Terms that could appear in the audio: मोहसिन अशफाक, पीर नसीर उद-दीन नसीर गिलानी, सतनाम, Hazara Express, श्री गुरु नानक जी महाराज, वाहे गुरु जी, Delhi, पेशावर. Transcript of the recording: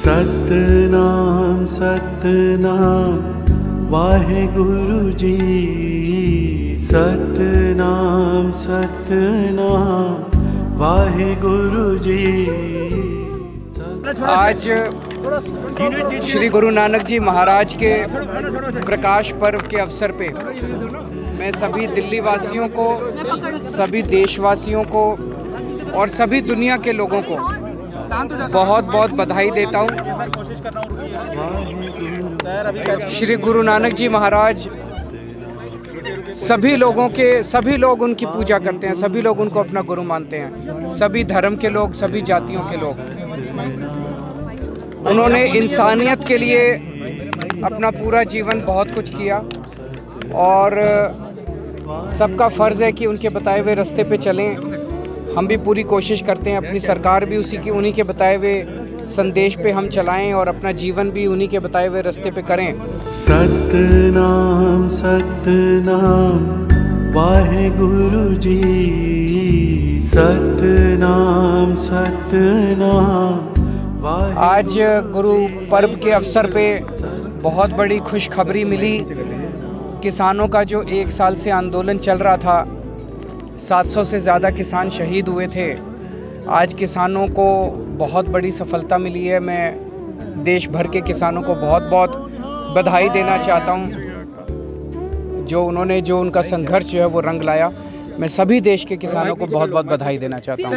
सतनाम सतनाम वाहे गुरु जी। सतनाम सतनाम वाहे गुरु जी। आज श्री गुरु नानक जी महाराज के प्रकाश पर्व के अवसर पे मैं सभी दिल्ली वासियों को, सभी देशवासियों को और सभी दुनिया के लोगों को बहुत बहुत बधाई देता हूँ। श्री गुरु नानक जी महाराज सभी लोग उनकी पूजा करते हैं, सभी लोग उनको अपना गुरु मानते हैं, सभी धर्म के लोग, सभी जातियों के लोग। उन्होंने इंसानियत के लिए अपना पूरा जीवन बहुत कुछ किया और सबका फ़र्ज़ है कि उनके बताए हुए रास्ते पे चलें। हम भी पूरी कोशिश करते हैं, अपनी सरकार भी उन्हीं के बताए हुए संदेश पे हम चलाएं और अपना जीवन भी उन्हीं के बताए हुए रास्ते पे करें। सतनाम सतनाम वाहे गुरु जी। सतनाम सतनाम। आज गुरु पर्व के अवसर पे बहुत बड़ी खुशखबरी मिली। किसानों का जो एक साल से आंदोलन चल रहा था, 700 से ज़्यादा किसान शहीद हुए थे, आज किसानों को बहुत बड़ी सफलता मिली है। मैं देश भर के किसानों को बहुत बहुत बधाई देना चाहता हूँ। उनका संघर्ष जो है वो रंग लाया। मैं सभी देश के किसानों को बहुत बहुत बधाई देना चाहता हूँ।